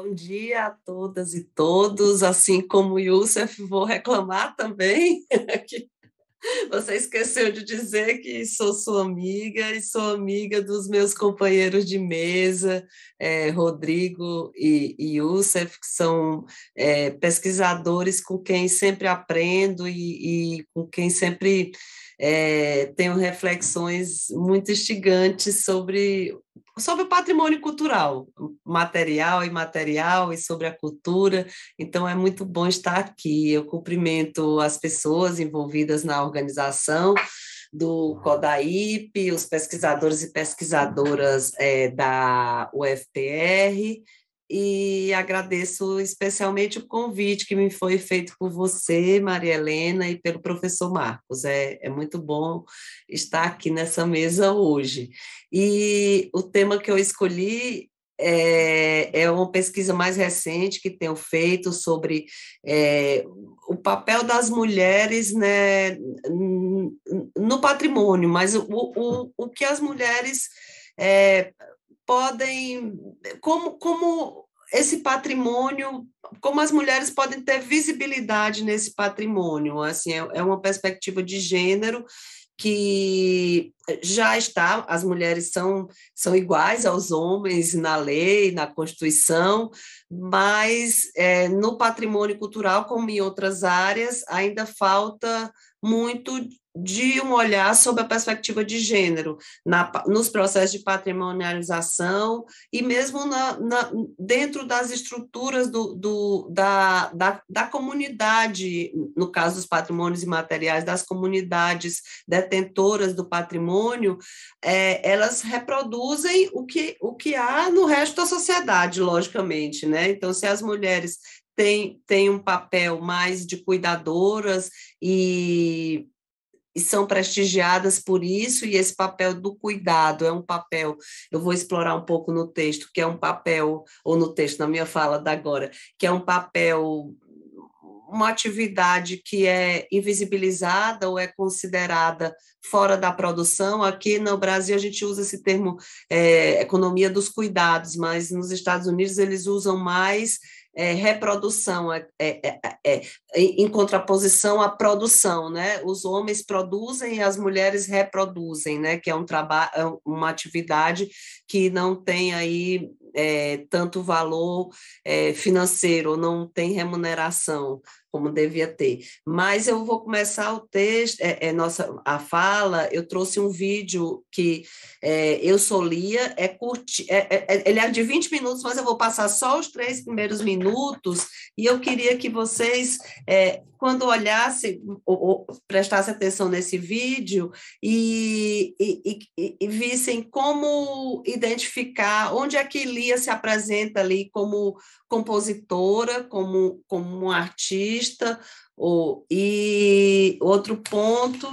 Bom dia a todas e todos. Assim como o Youssef, vou reclamar também. Você esqueceu de dizer que sou sua amiga e sou amiga dos meus companheiros de mesa, Rodrigo e Youssef, que são pesquisadores com quem sempre aprendo e com quem sempre tenho reflexões muito instigantes sobre o patrimônio cultural, material e imaterial, e sobre a cultura. Então é muito bom estar aqui. Eu cumprimento as pessoas envolvidas na organização do CODAIP, os pesquisadores e pesquisadoras da UFPR, e agradeço especialmente o convite que me foi feito por você, Maria Helena, e pelo professor Marcos. É muito bom estar aqui nessa mesa hoje. E o tema que eu escolhi é uma pesquisa mais recente que tenho feito sobre o papel das mulheres, né, no patrimônio, mas o que as mulheres... como esse patrimônio, como as mulheres podem ter visibilidade nesse patrimônio. Assim, é uma perspectiva de gênero que já está, as mulheres são iguais aos homens na lei, na Constituição, mas no patrimônio cultural, como em outras áreas, ainda falta muito de um olhar sobre a perspectiva de gênero nos processos de patrimonialização e mesmo dentro das estruturas da comunidade, no caso dos patrimônios imateriais, das comunidades detentoras do patrimônio, elas reproduzem o que há no resto da sociedade, logicamente, né? Então, se as mulheres têm um papel mais de cuidadoras e são prestigiadas por isso, e esse papel do cuidado é um papel, eu vou explorar um pouco no texto, que é um papel, ou no texto, na minha fala da agora, que é um papel, uma atividade que é invisibilizada ou é considerada fora da produção. Aqui no Brasil a gente usa esse termo economia dos cuidados, mas nos Estados Unidos eles usam mais reprodução, em contraposição à produção, né? Os homens produzem e as mulheres reproduzem, né? Que é um trabalho, uma atividade que não tem aí tanto valor financeiro, não tem remuneração como devia ter. Mas eu vou começar o texto, a fala. Eu trouxe um vídeo que eu sou Lia, ele é de 20 minutos, mas eu vou passar só os 3 primeiros minutos, e eu queria que vocês, quando olhassem, ou prestassem atenção nesse vídeo e vissem como identificar, onde é que Lia se apresenta ali como compositora, como um artista. E outro ponto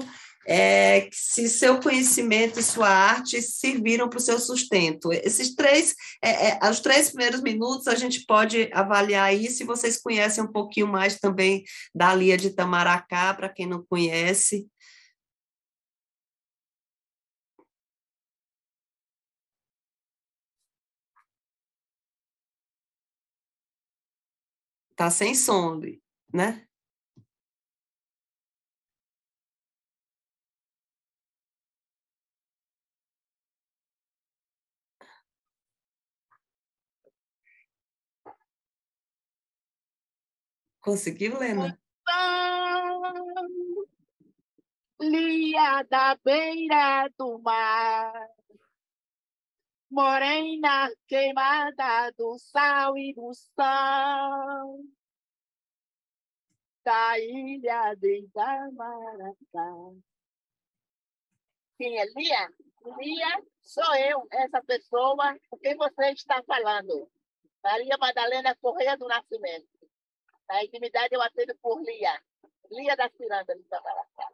é que se seu conhecimento e sua arte serviram para o seu sustento. Esses 3, os 3 primeiros minutos, a gente pode avaliar aí, se vocês conhecem um pouquinho mais também da Lia de Itamaracá, para quem não conhece. Está sem som, né? Conseguiu, Lena? Lia da beira do mar, morena queimada do sal e do sol, da ilha de Itamaracá. Quem é Lia? Lia sou eu, essa pessoa com quem você está falando. Maria Madalena Correa do Nascimento. Na intimidade eu atendo por Lia. Lia da Ciranda de Itamaracá.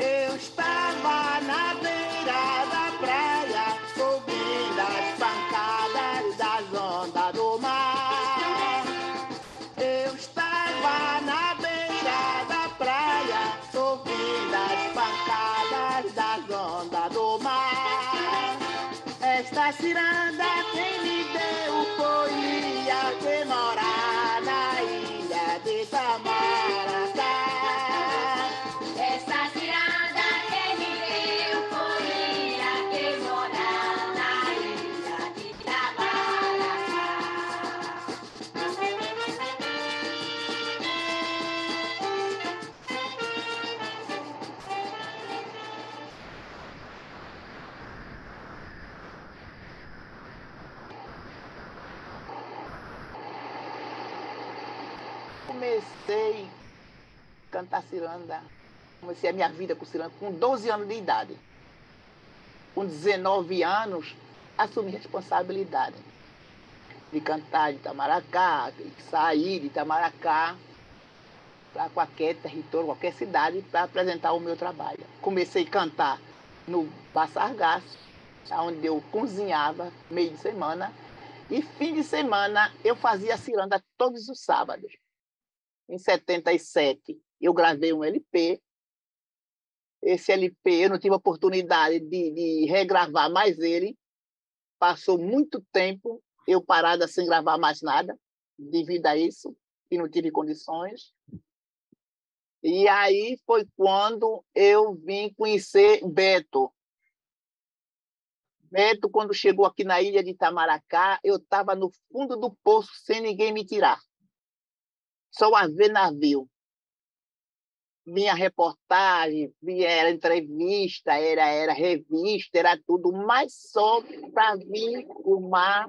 Eu estava na beira da praia. da ciranda, quem me deu foi Lia, que mora na ilha de Itamaracá. Essa ciranda, quem me deu foi Lia, que mora na ilha de Itamaracá. Comecei a cantar ciranda, comecei a minha vida com ciranda com 12 anos de idade. Com 19 anos, assumi responsabilidade de cantar de Itamaracá, de sair de Itamaracá para qualquer território, qualquer cidade, para apresentar o meu trabalho. Comecei a cantar no Passa Sargaço, onde eu cozinhava meio de semana, e fim de semana eu fazia ciranda todos os sábados. Em 77, eu gravei um LP. Esse LP, eu não tive a oportunidade de regravar mais ele. Passou muito tempo, eu parada sem gravar mais nada, devido a isso, e não tive condições. E aí foi quando eu vim conhecer Beto. Beto, quando chegou aqui na ilha de Itamaracá, eu estava no fundo do poço, sem ninguém me tirar. Só a ver navio. Minha reportagem, era entrevista, era revista, era tudo, mas só para vir o mar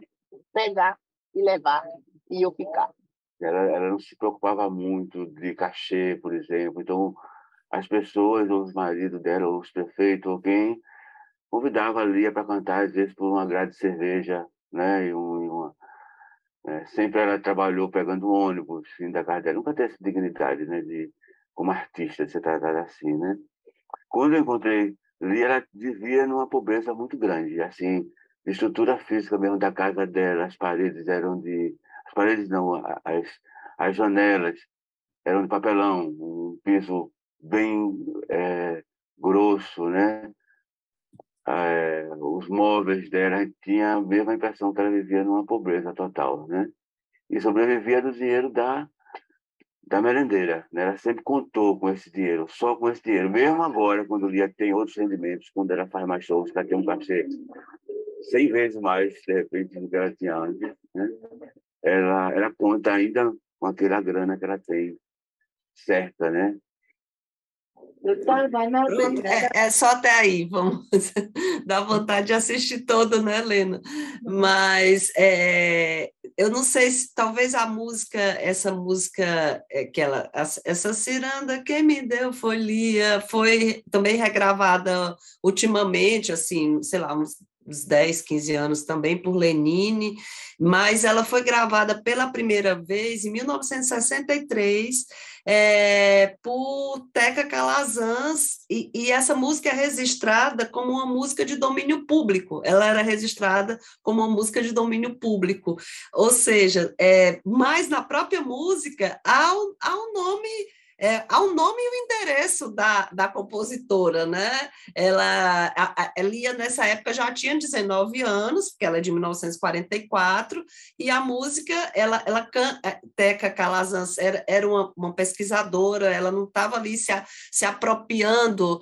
pegar e levar e eu ficar. Ela não se preocupava muito de cachê, por exemplo. Então, as pessoas, ou os maridos dela, ou os prefeitos, alguém convidava a Lia para cantar, às vezes, por uma grade de cerveja, né? Sempre ela trabalhou pegando ônibus, fim da casa dela. Nunca teve essa dignidade, né, de, como artista, de ser tratada assim, né? Quando eu encontrei Lia, ela vivia numa pobreza muito grande, assim, de estrutura física mesmo da casa dela. As paredes eram de... As paredes não, as janelas eram de papelão, um piso bem grosso, né? Os móveis dela, tinha a mesma impressão que ela vivia numa pobreza total, né? E sobrevivia do dinheiro da merendeira, né? Ela sempre contou com esse dinheiro, só com esse dinheiro. Mesmo agora, quando Lia tem outros rendimentos, quando ela faz mais shows, ela tem um cachê 100 vezes mais, de repente, do que ela tinha antes, né? Ela conta ainda com aquela grana que ela tem, certa, né? É só até aí, vamos dar vontade de assistir todo, né, Helena? Mas eu não sei se talvez a música, essa música, essa ciranda, quem me deu foi Lia, foi também regravada ultimamente, assim, sei lá, uns 10, 15 anos também, por Lenine, mas ela foi gravada pela primeira vez em 1963 por Teca Calazans, e essa música é registrada como uma música de domínio público, ela era registrada como uma música de domínio público, ou seja, mas na própria música há um nome... Há o nome e o endereço da compositora, né? A Lia, nessa época, já tinha 19 anos, porque ela é de 1944, e a música, Teca Calazans era uma pesquisadora, ela não estava ali se apropriando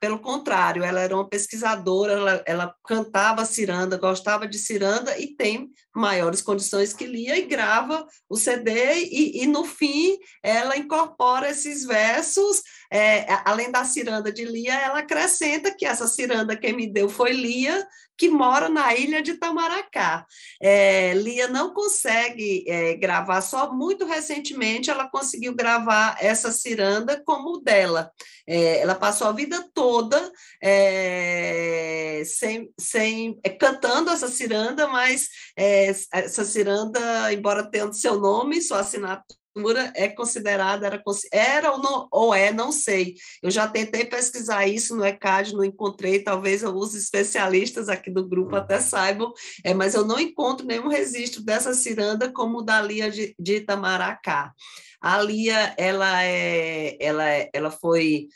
pelo contrário, ela era uma pesquisadora, ela cantava ciranda, gostava de ciranda e tem maiores condições que Lia, e grava o CD, e no fim ela incorpora esses versos, além da ciranda de Lia, ela acrescenta que essa ciranda quem me deu foi Lia, que mora na ilha de Itamaracá. Lia não consegue gravar, só muito recentemente ela conseguiu gravar essa ciranda como dela. Ela passou a vida toda cantando essa ciranda, mas essa ciranda, embora tenha o seu nome, sua assinatura, é considerada, era ou não, não sei. Eu já tentei pesquisar isso no ECAD, não encontrei, talvez alguns especialistas aqui do grupo até saibam, mas eu não encontro nenhum registro dessa ciranda como da Lia de Itamaracá. A Lia, ela foi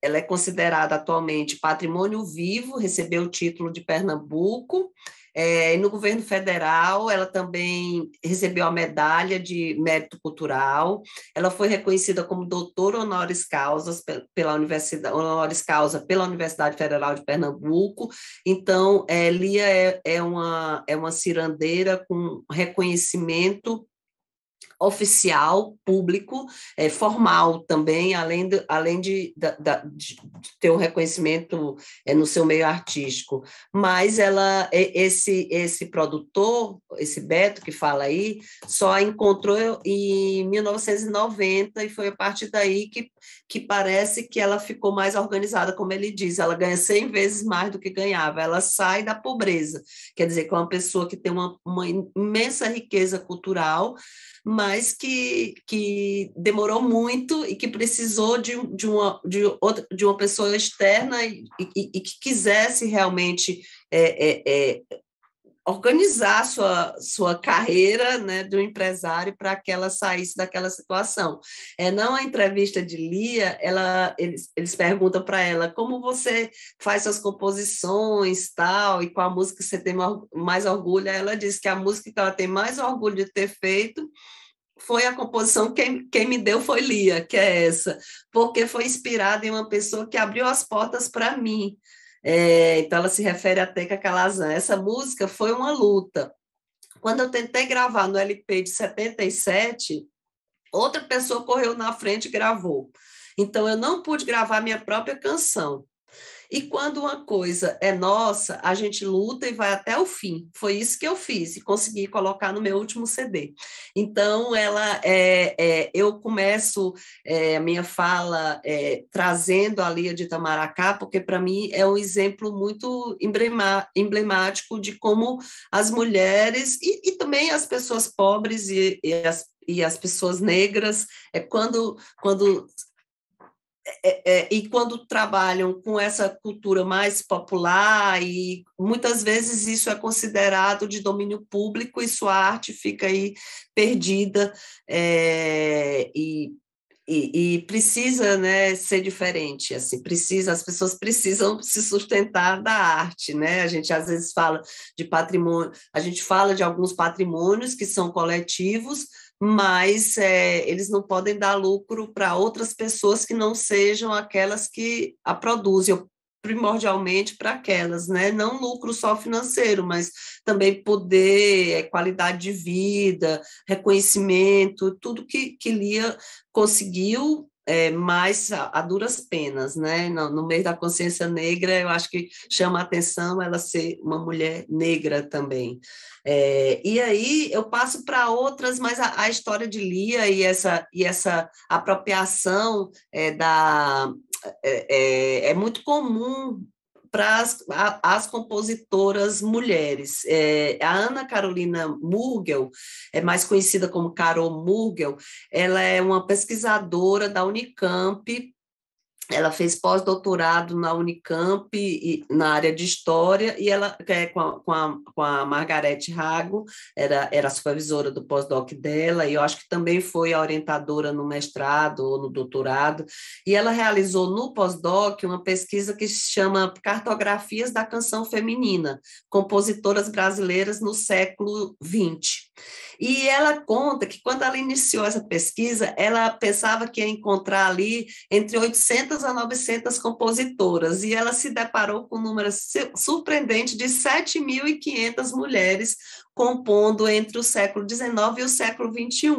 ela é considerada atualmente patrimônio vivo, recebeu o título de Pernambuco, e no governo federal ela também recebeu a medalha de mérito cultural, ela foi reconhecida como doutora honoris causa pela Universidade Federal de Pernambuco. Então, Lia é uma cirandeira com reconhecimento oficial, público, formal também, além de ter um reconhecimento no seu meio artístico. Mas ela, esse produtor, esse Beto que fala aí, só encontrou em 1990 e foi a partir daí que parece que ela ficou mais organizada, como ele diz, ela ganha 100 vezes mais do que ganhava, ela sai da pobreza, quer dizer, que é uma pessoa que tem uma imensa riqueza cultural, mas que demorou muito e que precisou de uma pessoa externa e que quisesse realmente organizar sua carreira, né, de um empresário, para que ela saísse daquela situação. Na entrevista de Lia, eles perguntam para ela como você faz suas composições, tal, e qual a música você tem mais orgulho. Ela diz que a música que ela tem mais orgulho de ter feito foi a composição Quem Me Deu Foi Lia, que é essa, porque foi inspirada em uma pessoa que abriu as portas para mim. Então, ela se refere a Teca Calazans. Essa música foi uma luta. Quando eu tentei gravar no LP de 77, outra pessoa correu na frente e gravou. Então, eu não pude gravar minha própria canção. E quando uma coisa é nossa, a gente luta e vai até o fim. Foi isso que eu fiz e consegui colocar no meu último CD. Então, eu começo a minha fala trazendo a Lia de Itamaracá, porque, para mim, é um exemplo muito emblemático de como as mulheres e também as pessoas pobres e as pessoas negras, quando trabalham com essa cultura mais popular, e muitas vezes isso é considerado de domínio público e sua arte fica aí perdida e precisa, né, ser diferente, assim, as pessoas precisam se sustentar da arte, né? A gente às vezes fala de patrimônio, a gente fala de alguns patrimônios que são coletivos, mas eles não podem dar lucro para outras pessoas que não sejam aquelas que a produzem, primordialmente para aquelas, né? Não lucro só financeiro, mas também poder, qualidade de vida, reconhecimento, tudo que Lia conseguiu, mas a duras penas, né? No meio da consciência negra, eu acho que chama a atenção ela ser uma mulher negra também. E aí eu passo para outras, mas a história de Lia e essa apropriação é muito comum para as compositoras mulheres. A Ana Carolina Murgel, mais conhecida como Carol Murgel, ela é uma pesquisadora da Unicamp, ela fez pós-doutorado na Unicamp na área de História, e ela com a Margarete Rago, era a supervisora do pós-doc dela, e eu acho que também foi a orientadora no mestrado ou no doutorado, e ela realizou no pós-doc uma pesquisa que se chama Cartografias da Canção Feminina, Compositoras Brasileiras no Século XX. E ela conta que quando ela iniciou essa pesquisa, ela pensava que ia encontrar ali entre 800 a 900 compositoras, e ela se deparou com um número surpreendente de 7.500 mulheres compondo entre o século XIX e o século XXI.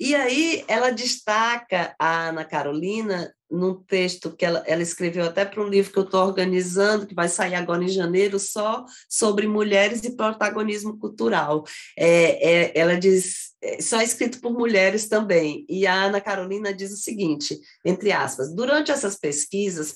E aí ela destaca a Ana Carolina num texto que ela escreveu até para um livro que eu estou organizando, que vai sair agora em janeiro, só sobre mulheres e protagonismo cultural. Ela diz, só é escrito por mulheres também, e a Ana Carolina diz o seguinte, entre aspas, durante essas pesquisas,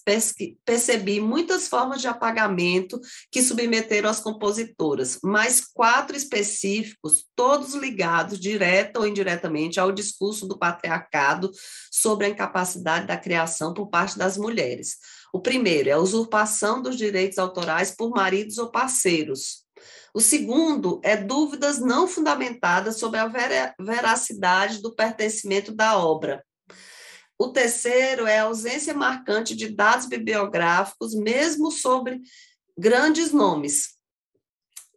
percebi muitas formas de apagamento que submeteram as compositoras, mas 4 específicos, todos ligados direta ou indiretamente ao discurso do patriarcado sobre a incapacidade da criação por parte das mulheres. O primeiro é a usurpação dos direitos autorais por maridos ou parceiros. O segundo é dúvidas não fundamentadas sobre a veracidade do pertencimento da obra. O terceiro é a ausência marcante de dados bibliográficos, mesmo sobre grandes nomes.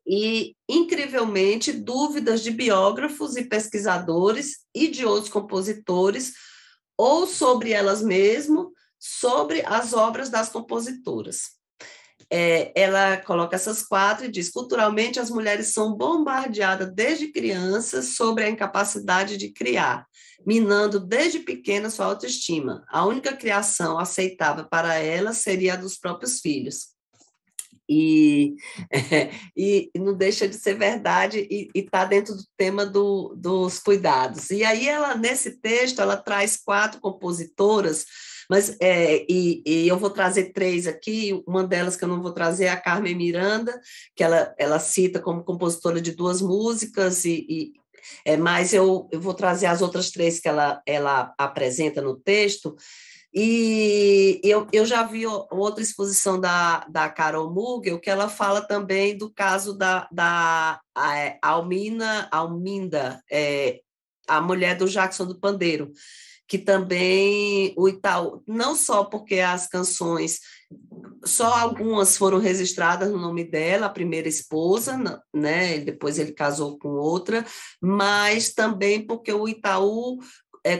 E, incrivelmente, dúvidas de biógrafos e pesquisadores e de outros compositores, ou sobre elas mesmas, sobre as obras das compositoras. Ela coloca essas quatro e diz: culturalmente as mulheres são bombardeadas desde crianças sobre a incapacidade de criar, minando desde pequena sua autoestima. A única criação aceitável para elas seria a dos próprios filhos. E não deixa de ser verdade, e está dentro do tema dos cuidados. E aí ela, nesse texto, ela traz quatro compositoras, mas eu vou trazer três aqui. Uma delas que eu não vou trazer é a Carmen Miranda, que ela cita como compositora de duas músicas, mas eu vou trazer as outras três que ela apresenta no texto. E eu já vi outra exposição da Carol Murgel, que ela fala também do caso da Alminda, a mulher do Jackson do Pandeiro, que também o Itaú, não só porque as canções, só algumas foram registradas no nome dela, a primeira esposa, né? Depois ele casou com outra, mas também porque o Itaú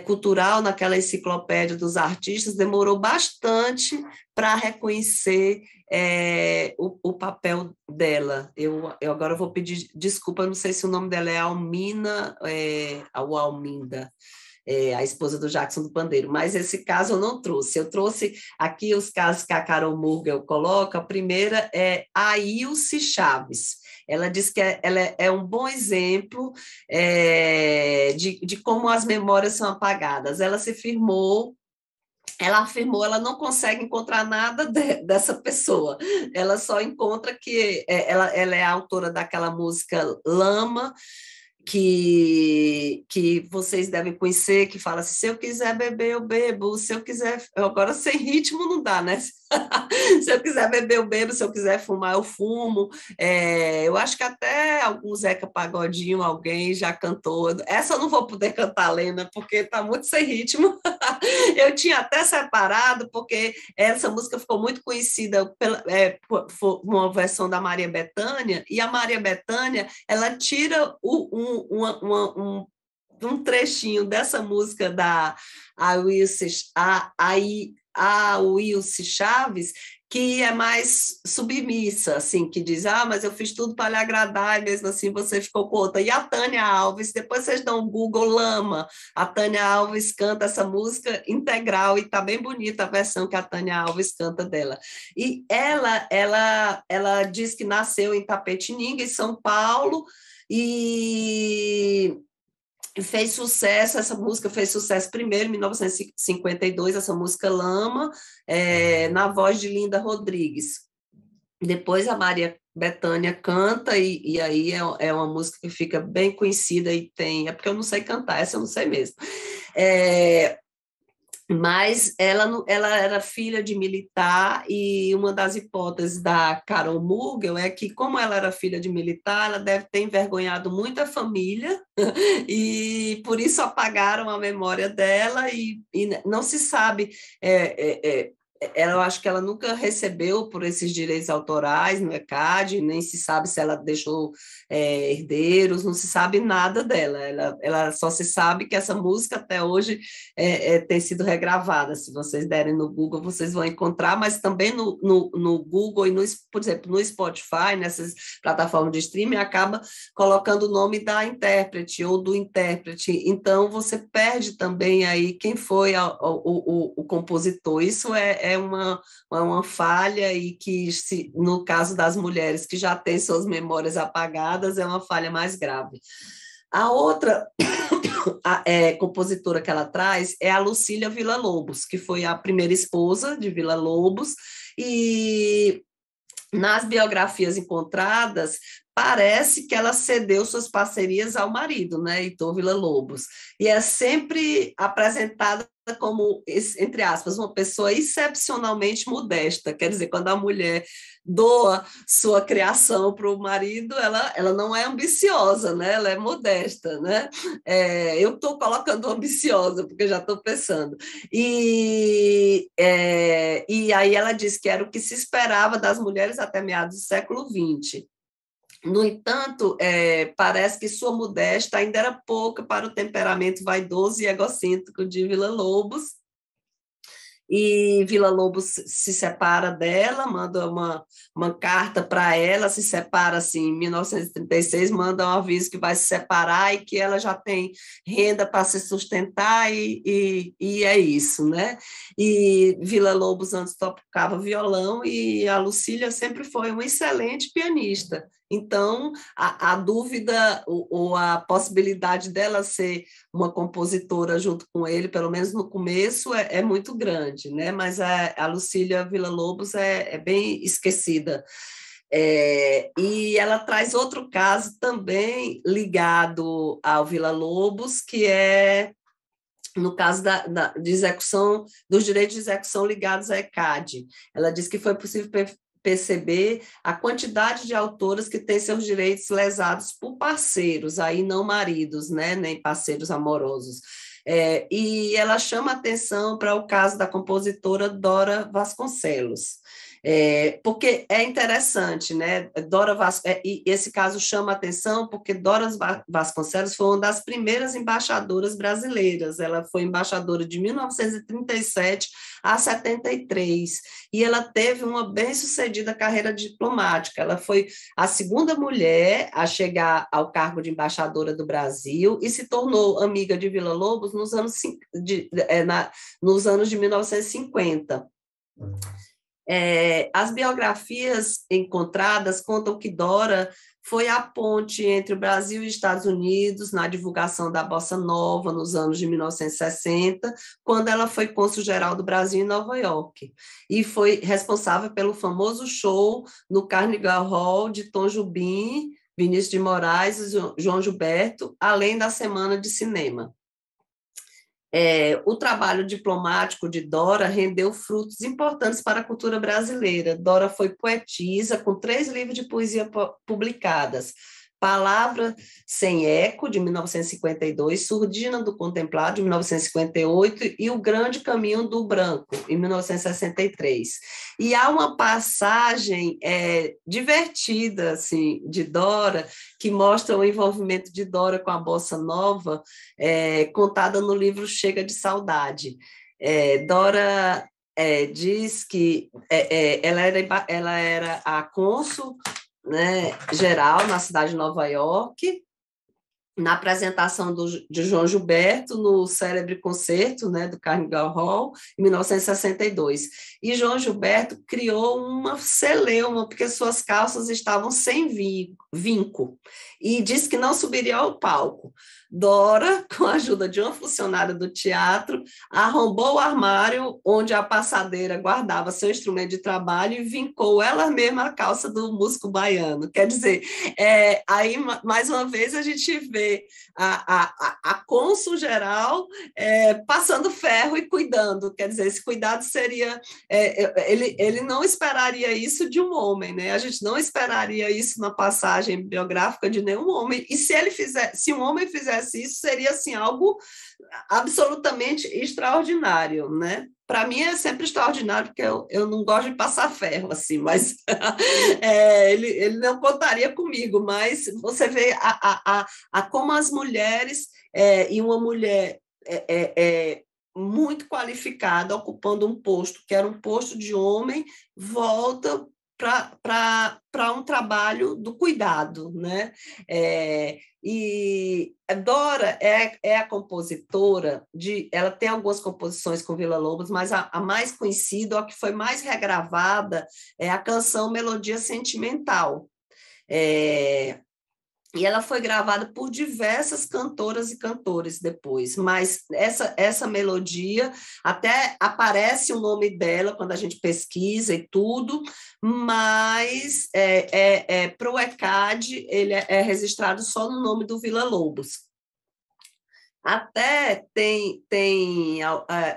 Cultural, naquela enciclopédia dos artistas, demorou bastante para reconhecer o papel dela. Eu agora vou pedir desculpa, não sei se o nome dela é Almina ou Alminda, a esposa do Jackson do Pandeiro, mas esse caso eu não trouxe. Eu trouxe aqui os casos que a Carol Murgel coloca. A primeira é a Wilce Chaves. Ela diz que ela é um bom exemplo de como as memórias são apagadas. Ela afirmou, ela não consegue encontrar nada dessa pessoa. Ela só encontra que ela é a autora daquela música Lama, que vocês devem conhecer, que fala assim: se eu quiser beber, eu bebo, se eu quiser... Agora, sem ritmo não dá, né? Se eu quiser beber, eu bebo, se eu quiser fumar, eu fumo. Eu acho que até algum Zeca Pagodinho, alguém já cantou. Essa eu não vou poder cantar, Lena, porque está muito sem ritmo. Eu tinha até separado, porque essa música ficou muito conhecida por uma versão da Maria Bethânia, e a Maria Bethânia, ela tira um trechinho dessa música da Wilce Chaves, que é mais submissa, assim, que diz: mas eu fiz tudo para lhe agradar, e mesmo assim você ficou com outra. E a Tânia Alves, depois vocês dão um Google Lama, a Tânia Alves canta essa música integral, e está bem bonita a versão que a Tânia Alves canta dela. E ela diz que nasceu em Tapetininga, em São Paulo, e fez sucesso. Essa música fez sucesso primeiro em 1952, essa música Lama, na voz de Linda Rodrigues. Depois a Maria Bethânia canta, e aí é uma música que fica bem conhecida, e tem... É porque eu não sei cantar, essa eu não sei mesmo. Mas ela era filha de militar, e uma das hipóteses da Carol Murgel é que, como ela era filha de militar, ela deve ter envergonhado muito a família, e por isso apagaram a memória dela, e não se sabe... Eu acho que ela nunca recebeu por esses direitos autorais no ECAD, nem se sabe se ela deixou herdeiros, não se sabe nada dela. Ela só se sabe que essa música até hoje tem sido regravada. Se vocês derem no Google, vocês vão encontrar, mas também no Google e, por exemplo, no Spotify, nessas plataformas de streaming, acaba colocando o nome da intérprete ou do intérprete. Então, você perde também aí quem foi o compositor. Isso é uma falha, e que, no caso das mulheres que já têm suas memórias apagadas, é uma falha mais grave. A outra compositora que ela traz é a Lucília Villa-Lobos, que foi a primeira esposa de Villa-Lobos, e nas biografias encontradas parece que ela cedeu suas parcerias ao marido, né, Heitor Villa-Lobos, e é sempre apresentada como, entre aspas, uma pessoa excepcionalmente modesta, quer dizer, quando a mulher doa sua criação para o marido, ela não é ambiciosa, né? Ela é modesta, né? Eu estou colocando ambiciosa, porque já estou pensando. E aí ela diz que era o que se esperava das mulheres até meados do século XX. No entanto, parece que sua modéstia ainda era pouca para o temperamento vaidoso e egocêntrico de Villa-Lobos. E Villa-Lobos se separa dela, manda uma carta para ela, se separa assim, em 1936, manda um aviso que vai se separar e que ela já tem renda para se sustentar, e é isso, né? E Villa-Lobos antes tocava violão, e a Lucília sempre foi uma excelente pianista. Então, a dúvida ou a possibilidade dela ser uma compositora junto com ele, pelo menos no começo, é muito grande, né? Mas a Lucília Villa-Lobos é bem esquecida. E ela traz outro caso também ligado ao Villa-Lobos, que é no caso de execução, dos direitos de execução ligados à ECAD. Ela diz que foi possível perceber a quantidade de autoras que têm seus direitos lesados por parceiros, aí não maridos, né, nem parceiros amorosos. E ela chama atenção para o caso da compositora Dora Vasconcelos, porque é interessante, né? E esse caso chama atenção porque Dora Vasconcelos foi uma das primeiras embaixadoras brasileiras. Ela foi embaixadora de 1937 a 73, e ela teve uma bem-sucedida carreira diplomática. Ela foi a segunda mulher a chegar ao cargo de embaixadora do Brasil e se tornou amiga de Villa-Lobos nos anos de 1950. As biografias encontradas contam que Dora foi a ponte entre o Brasil e os Estados Unidos na divulgação da Bossa Nova nos anos de 1960, quando ela foi cônsul-geral do Brasil em Nova York, e foi responsável pelo famoso show no Carnegie Hall de Tom Jobim, Vinícius de Moraes e João Gilberto, além da Semana de Cinema. O trabalho diplomático de Dora rendeu frutos importantes para a cultura brasileira. Dora foi poetisa, com 3 livros de poesia publicadas: Palavra Sem Eco, de 1952, Surdina do Contemplado, de 1958, e O Grande Caminho do Branco, em 1963. E há uma passagem divertida assim, de Dora, que mostra o envolvimento de Dora com a Bossa Nova, contada no livro Chega de Saudade. Dora diz que ela era a cônsul, né, geral na cidade de Nova York, na apresentação de João Gilberto no célebre concerto, né, do Carnegie Hall, em 1962. E João Gilberto criou uma celeuma, porque suas calças estavam sem vinco, e disse que não subiria ao palco. Dora, com a ajuda de uma funcionária do teatro, arrombou o armário onde a passadeira guardava seu instrumento de trabalho e vincou ela mesma a calça do músico baiano. Quer dizer, aí mais uma vez a gente vê a cônsul geral passando ferro e cuidando. Quer dizer, esse cuidado seria... Ele não esperaria isso de um homem, né? A gente não esperaria isso na passagem biográfica de nenhum homem, e se um homem fizesse isso, seria assim, algo absolutamente extraordinário, né? Para mim é sempre extraordinário, porque eu não gosto de passar ferro, assim, mas ele não contaria comigo, mas você vê como as mulheres, e uma mulher muito qualificada, ocupando um posto que era um posto de homem, volta para um trabalho do cuidado, né? E Dora é a compositora ela tem algumas composições com Villa-Lobos, mas a mais conhecida, a que foi mais regravada, é a canção Melodia Sentimental. E ela foi gravada por diversas cantoras e cantores depois, mas essa melodia, até aparece o nome dela quando a gente pesquisa e tudo, mas para o ECAD ele é registrado só no nome do Villa-Lobos. Até tem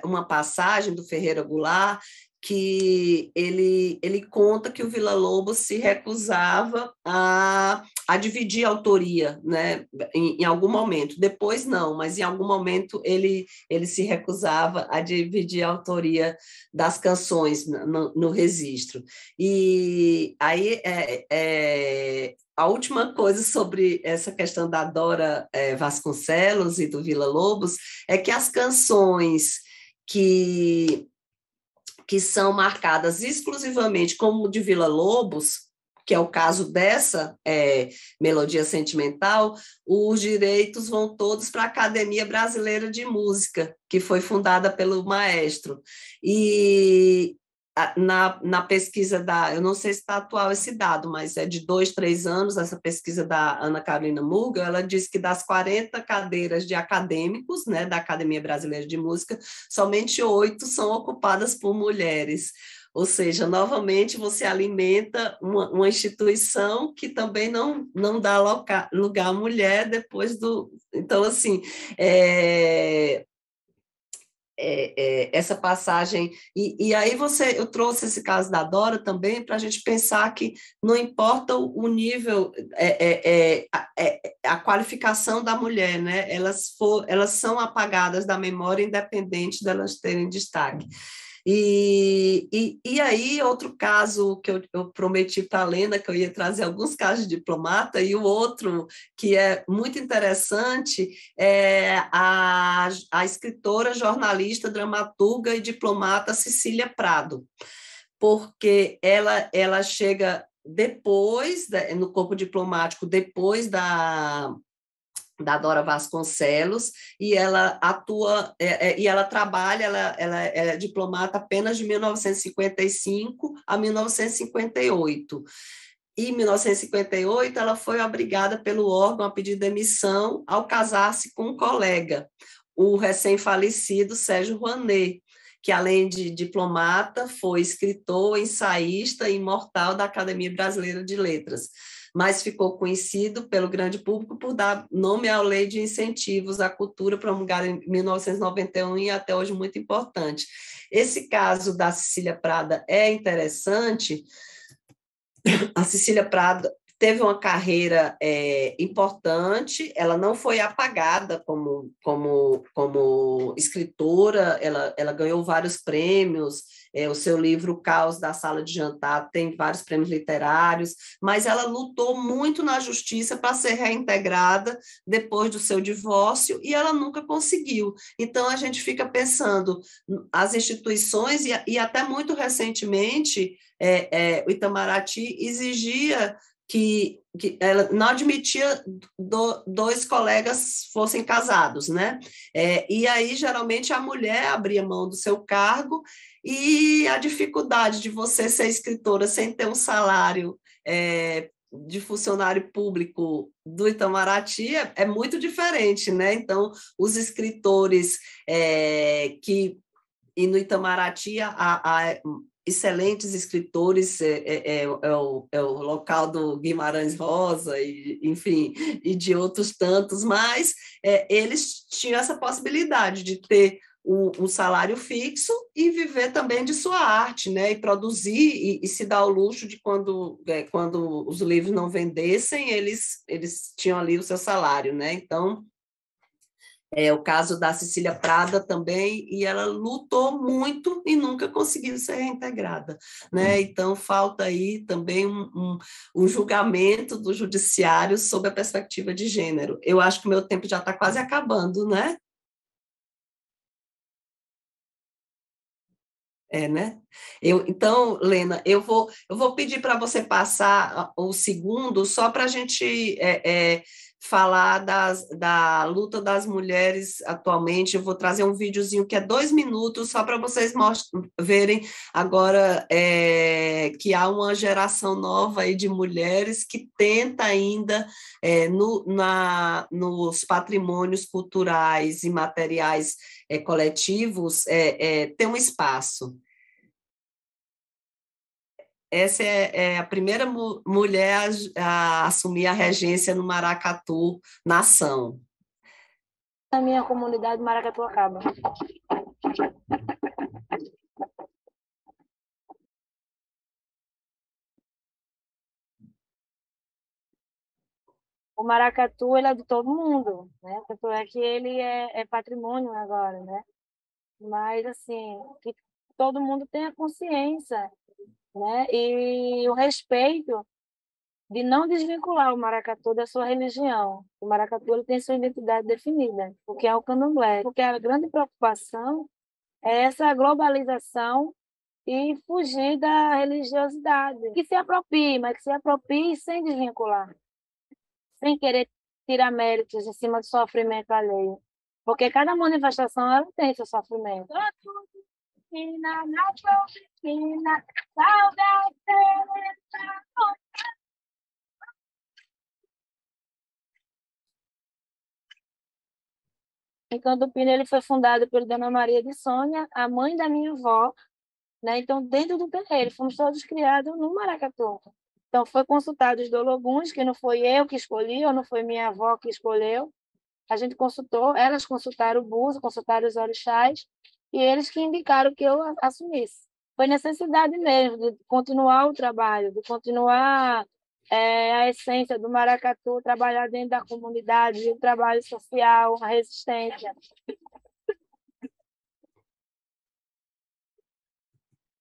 uma passagem do Ferreira Goulart que ele conta que o Villa-Lobos se recusava a dividir a autoria, né, em algum momento. Depois não, mas em algum momento ele se recusava a dividir a autoria das canções no registro. E aí a última coisa sobre essa questão da Dora Vasconcelos e do Villa-Lobos é que as canções que são marcadas exclusivamente como de Villa-Lobos, que é o caso dessa melodia sentimental, os direitos vão todos para a Academia Brasileira de Música, que foi fundada pelo maestro. E na pesquisa eu não sei se está atual esse dado, mas é de 2, 3 anos, essa pesquisa da Ana Carolina Murgel, ela diz que das 40 cadeiras de acadêmicos, né, da Academia Brasileira de Música, somente 8 são ocupadas por mulheres. Ou seja, novamente você alimenta uma instituição que também não dá lugar à mulher depois do... Então, assim... essa passagem, e aí eu trouxe esse caso da Dora também para a gente pensar que não importa o nível, a qualificação da mulher, né? Elas são apagadas da memória independente delas terem destaque. E aí, outro caso que eu prometi para a Lena, que eu ia trazer alguns casos de diplomata, e o outro que é muito interessante é a escritora, jornalista, dramaturga e diplomata Cecília Prado, porque ela chega depois, no corpo diplomático, depois da Dora Vasconcelos, e ela atua, e ela trabalha, ela é diplomata apenas de 1955 a 1958. E em 1958, ela foi obrigada pelo órgão a pedir demissão ao casar-se com um colega, o recém-falecido Sérgio Rouanet, que, além de diplomata, foi escritor, ensaísta e imortal da Academia Brasileira de Letras, mas ficou conhecido pelo grande público por dar nome à lei de incentivos à cultura promulgada em 1991 e até hoje muito importante. Esse caso da Cecília Prado é interessante. A Cecília Prado teve uma carreira importante, ela não foi apagada como escritora, ela ganhou vários prêmios, o seu livro Caos da Sala de Jantar tem vários prêmios literários, mas ela lutou muito na justiça para ser reintegrada depois do seu divórcio e ela nunca conseguiu. Então, a gente fica pensando, as instituições, e até muito recentemente, o Itamaraty exigia que ela não admitia dois colegas fossem casados, né? E aí, geralmente, a mulher abria mão do seu cargo, e a dificuldade de você ser escritora sem ter um salário de funcionário público do Itamaraty é muito diferente, né? Então, os escritores e no Itamaraty, há excelentes escritores, é o local do Guimarães Rosa, enfim, e de outros tantos, mas eles tinham essa possibilidade de ter um salário fixo e viver também de sua arte, né? E produzir, e se dar o luxo de quando os livros não vendessem, eles tinham ali o seu salário, né? Então, o caso da Cecília Prado também, e ela lutou muito e nunca conseguiu ser reintegrada, né? Então, falta aí também um julgamento do judiciário sob a perspectiva de gênero. Eu acho que o meu tempo já está quase acabando, né? Né? Então, Lena, eu vou pedir para você passar o segundo só para a gente falar da luta das mulheres atualmente. Eu vou trazer um videozinho que é 2 minutos, só para vocês verem agora que há uma geração nova aí de mulheres que tenta ainda nos patrimônios culturais e materiais coletivos ter um espaço. Essa é a primeira mulher a assumir a regência no Maracatu, nação. Na minha comunidade, Maracatu acaba. O Maracatu, ele é de todo mundo, né? Tanto é que ele é patrimônio agora, né? Mas, assim, que todo mundo tenha consciência, né? E o respeito de não desvincular o maracatu da sua religião. O maracatu, ele tem sua identidade definida, o que é o candomblé. Porque a grande preocupação é essa globalização e fugir da religiosidade. Que se aproprie, mas que se aproprie sem desvincular, sem querer tirar méritos em cima do sofrimento alheio. Porque cada manifestação, ela tem seu sofrimento. Encanto do Pino, ele foi fundado por Dona Maria de Sônia, a mãe da minha avó, né? Então, dentro do terreiro, fomos todos criados no Maracatu. Então, foi consultado os dologuns, que não foi eu que escolhi, ou não foi minha avó que escolheu. A gente consultou, elas consultaram o buzo, consultaram os orixás, e eles que indicaram que eu assumisse. Foi necessidade mesmo de continuar o trabalho, de continuar a essência do maracatu, trabalhar dentro da comunidade, o trabalho social, a resistência.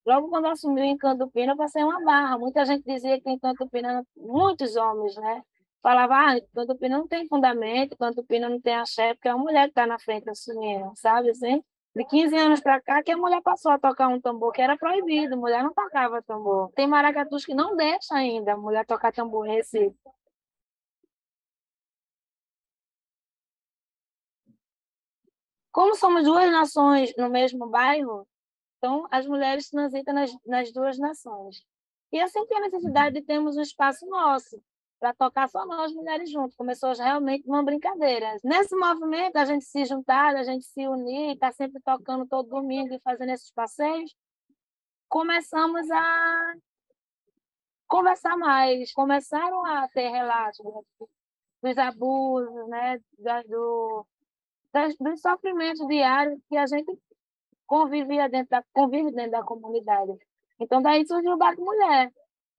Logo quando eu assumi o Encanto do Pino, eu passei uma barra. Muita gente dizia que Encanto do Pino, muitos homens, né? Falava, Encanto do Pino não tem fundamento, Encanto do Pino não tem axé, porque é uma mulher que está na frente assumindo, sabe assim? De 15 anos para cá, que a mulher passou a tocar um tambor que era proibido, a mulher não tocava tambor. Tem maracatus que não deixam ainda a mulher tocar tambor em Recife. Como somos duas nações no mesmo bairro, então as mulheres transitam nas duas nações. E assim que a necessidade de termos um espaço nosso, para tocar só nós mulheres juntos. Começou realmente uma brincadeira. Nesse movimento, a gente se juntar, a gente se unir, tá sempre tocando todo domingo e fazendo esses passeios, começamos a conversar mais. Começaram a ter relatos dos abusos, né? Dos sofrimentos diários que a gente convive dentro da comunidade. Então, daí surgiu o Bato Mulher.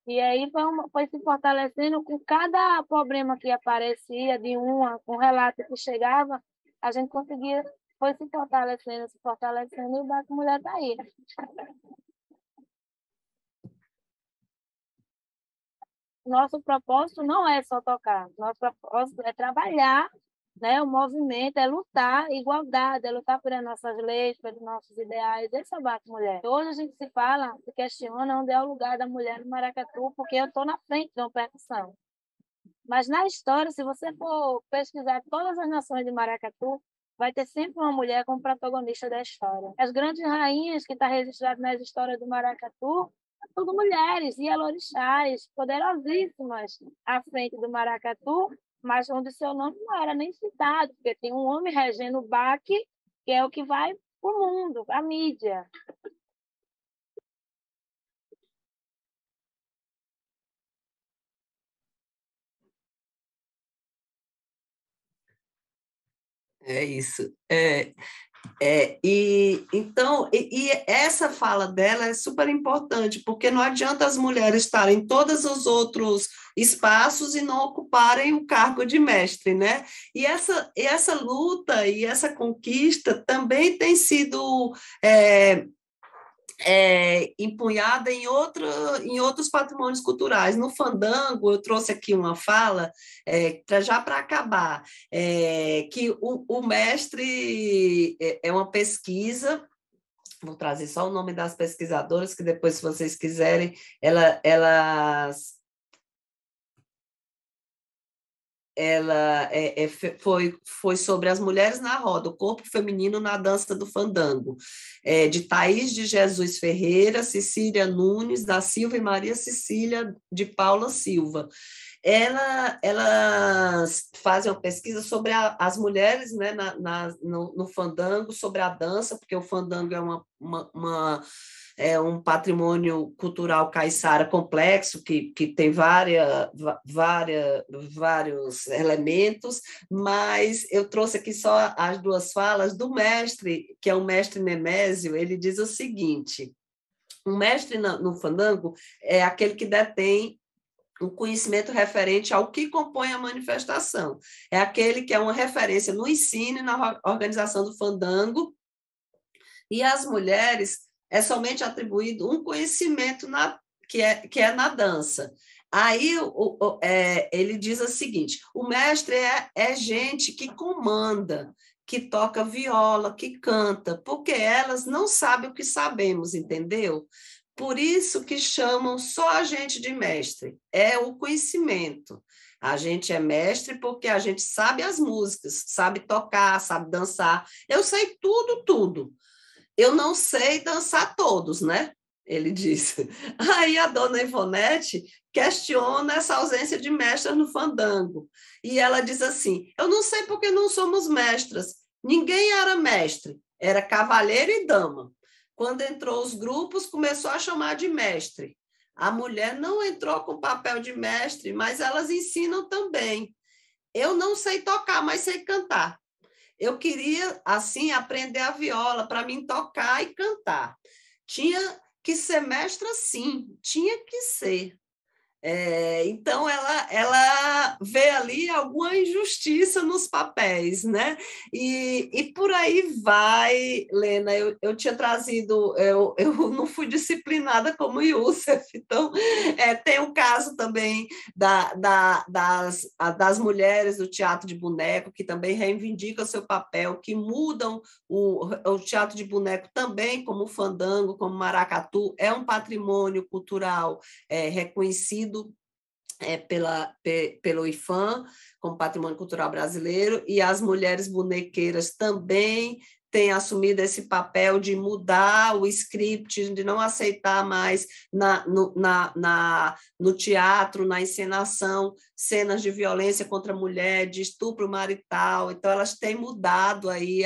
E aí foi se fortalecendo com cada problema que aparecia, de um relato que chegava, a gente conseguia, foi se fortalecendo, e o Bato Mulher está aí. Nosso propósito não é só tocar, nosso propósito é trabalhar, né? O movimento é lutar, igualdade, é lutar pelas nossas leis, pelos nossos ideais. Esse é o Bato Mulher. Hoje a gente se fala, se questiona onde é o lugar da mulher no maracatu, porque eu estou na frente de uma percussão. Mas na história, se você for pesquisar todas as nações de maracatu, vai ter sempre uma mulher como protagonista da história. As grandes rainhas que estão registradas nas histórias do maracatu, tudo mulheres, e orixás, poderosíssimas à frente do maracatu, mas onde seu nome não era nem citado, porque tem um homem regendo o baque, que é o que vai para o mundo, para a mídia. É isso. Então, essa fala dela é super importante, porque não adianta as mulheres estarem em todos os outros espaços e não ocuparem o cargo de mestre, né? E essa luta e essa conquista também tem sido empunhada em outros patrimônios culturais. No Fandango, eu trouxe aqui uma fala, já para acabar, que o mestre é uma pesquisa. Vou trazer só o nome das pesquisadoras, que depois, se vocês quiserem, elas ela foi sobre as mulheres na roda, o corpo feminino na dança do fandango, de Thaís de Jesus Ferreira, Cecília Nunes da Silva e Maria Cecília de Paula Silva. Elas fazem uma pesquisa sobre as mulheres, né, no fandango, sobre a dança, porque o fandango é um patrimônio cultural caiçara complexo, que tem vários elementos, mas eu trouxe aqui só as duas falas do mestre, que é o mestre Nemésio. Ele diz o seguinte: um mestre no fandango é aquele que detém um conhecimento referente ao que compõe a manifestação. É aquele que é uma referência no ensino e na organização do fandango, e às mulheres é somente atribuído um conhecimento que é na dança. Aí ele diz o seguinte: o mestre é gente que comanda, que toca viola, que canta, porque elas não sabem o que sabemos, entendeu? Por isso que chamam só a gente de mestre, é o conhecimento. A gente é mestre porque a gente sabe as músicas, sabe tocar, sabe dançar. Eu sei tudo. Eu não sei dançar todos, né? Ele disse. Aí a dona Ivonete questiona essa ausência de mestra no fandango. E ela diz assim: eu não sei porque não somos mestras. Ninguém era mestre, era cavalheiro e dama. Quando entrou os grupos, começou a chamar de mestre. A mulher não entrou com o papel de mestre, mas elas ensinam também. Eu não sei tocar, mas sei cantar. Eu queria, assim, aprender a viola para mim tocar e cantar. Tinha que ser mestra, sim. Tinha que ser. Então, ela vê ali alguma injustiça nos papéis, né? E por aí vai, Lena. Eu tinha trazido... Eu não fui disciplinada como Youssef, então tem o caso também das mulheres do teatro de boneco, que também reivindicam seu papel, que mudam o teatro de boneco também, como o fandango, como o maracatu, é um patrimônio cultural reconhecido pelo IFAM, como patrimônio cultural brasileiro, e as mulheres bonequeiras também têm assumido esse papel de mudar o script, de não aceitar mais no teatro, na encenação, cenas de violência contra a mulher, de estupro marital. Então, elas têm mudado aí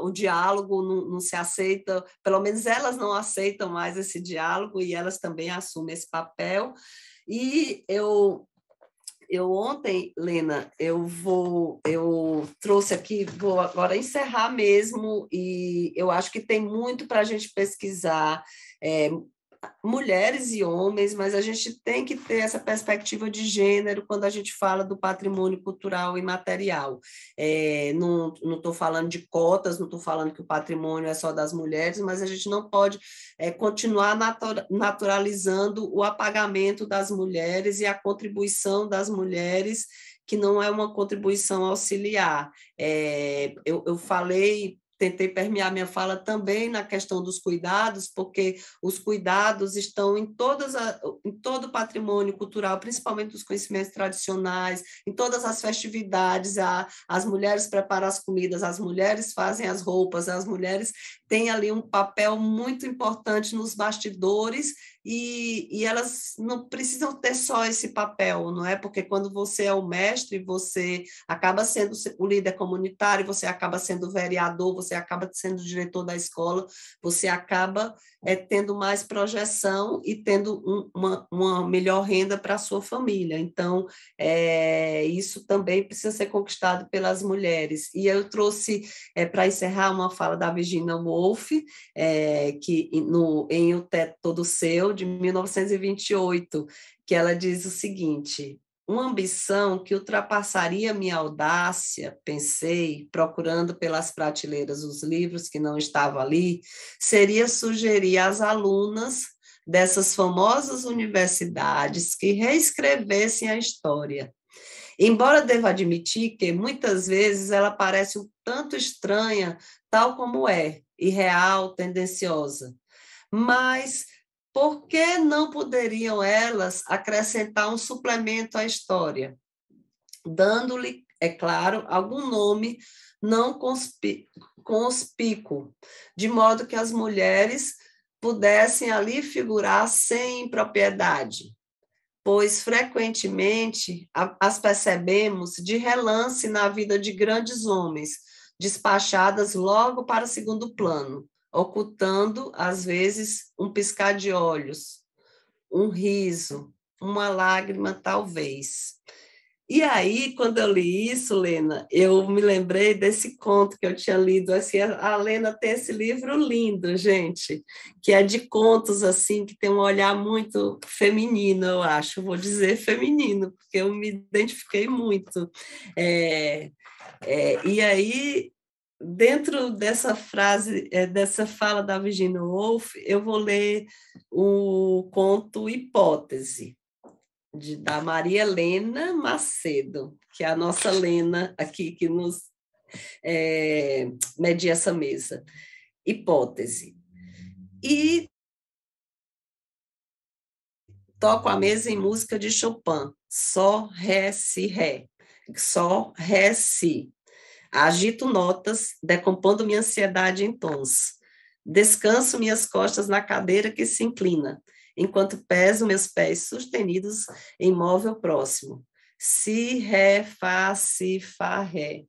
o diálogo, não se aceita, pelo menos elas não aceitam mais esse diálogo, e elas também assumem esse papel. E eu ontem, Lena, eu trouxe aqui, vou agora encerrar mesmo, e eu acho que tem muito para a gente pesquisar, mulheres e homens, mas a gente tem que ter essa perspectiva de gênero quando a gente fala do patrimônio cultural imaterial. Não estou falando de cotas, não estou falando que o patrimônio é só das mulheres, mas a gente não pode continuar naturalizando o apagamento das mulheres e a contribuição das mulheres, que não é uma contribuição auxiliar. Eu falei... Tentei permear minha fala também na questão dos cuidados, porque os cuidados estão em todo o patrimônio cultural, principalmente os conhecimentos tradicionais, em todas as festividades. As mulheres preparam as comidas, as mulheres fazem as roupas, as mulheres têm ali um papel muito importante nos bastidores, e elas não precisam ter só esse papel, não é? Porque quando você é o mestre, você acaba sendo o líder comunitário, você acaba sendo o vereador, você acaba sendo o diretor da escola, você acaba tendo mais projeção e tendo uma melhor renda para a sua família. Então, isso também precisa ser conquistado pelas mulheres. E eu trouxe, para encerrar, uma fala da Virginia Woolf, que em O Teto Todo Seu, de 1928, que ela diz o seguinte: uma ambição que ultrapassaria minha audácia, pensei, procurando pelas prateleiras os livros que não estavam ali, seria sugerir às alunas dessas famosas universidades que reescrevessem a história. Embora deva admitir que, muitas vezes, ela parece um tanto estranha, tal como é, irreal, tendenciosa. Mas... por que não poderiam elas acrescentar um suplemento à história? dando-lhe, é claro, algum nome não conspícuo, de modo que as mulheres pudessem ali figurar sem impropriedade, pois frequentemente as percebemos de relance na vida de grandes homens, despachadas logo para o segundo plano, ocultando, às vezes, um piscar de olhos, um riso, uma lágrima, talvez. E aí, quando eu li isso, Lena, eu me lembrei desse conto que eu tinha lido. Assim, a Lena tem esse livro lindo, gente, que é de contos, assim, que tem um olhar muito feminino, eu acho. Vou dizer feminino, porque eu me identifiquei muito. E aí, dentro dessa frase, dessa fala da Virginia Woolf, eu vou ler o conto Hipótese, da Maria Helena Macedo, que é a nossa Lena aqui que nos media essa mesa. Hipótese. E toco a mesa em música de Chopin. Sol, ré, si, ré. Sol, ré, si. Agito notas, decompondo minha ansiedade em tons. Descanso minhas costas na cadeira que se inclina, enquanto peso meus pés sustenidos em móvel próximo. Si, ré, fá, si, fá, ré.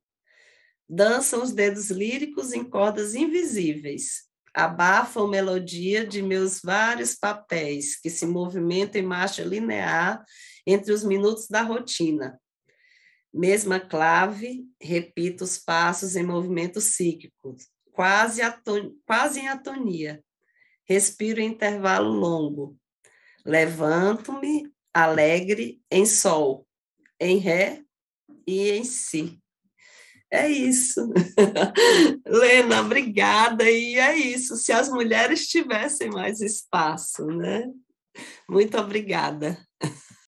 Dançam os dedos líricos em cordas invisíveis. Abafam melodia de meus vários papéis, que se movimentam em marcha linear entre os minutos da rotina. Mesma clave, repito os passos em movimento cíclico, quase em atonia. Respiro em intervalo longo. Levanto-me alegre em sol, em ré e em si. É isso. Lena, obrigada. E é isso. Se as mulheres tivessem mais espaço, né? Muito obrigada.